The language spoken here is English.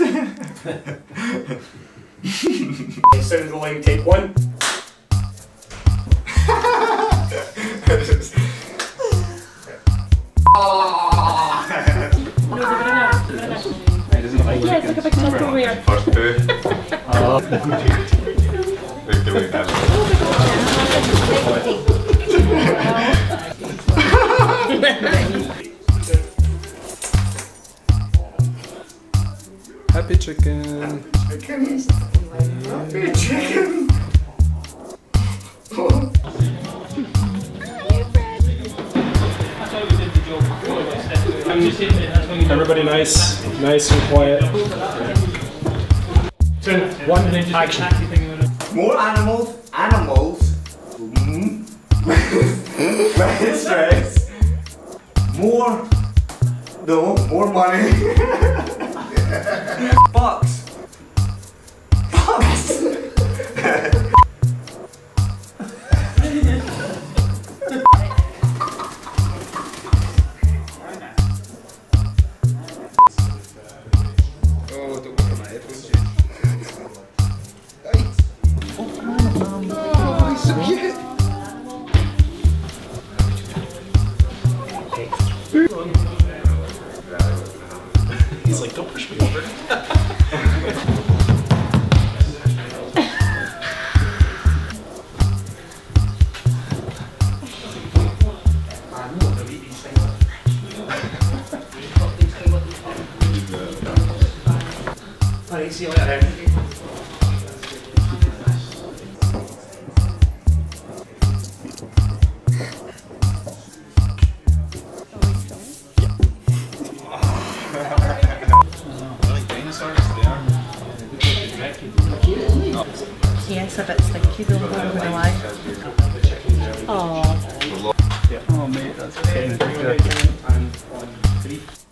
Instead of the lane, take one. Happy chicken. Chicken. Happy chicken. Everybody nice, nice and quiet. Turn one, action. More animals, animals. Stress. More, no, more money. Bucks. Bucks. He's like, don't push me over. Yes, I bet it's like you don't know in life. Aww. Oh, mate, that's good.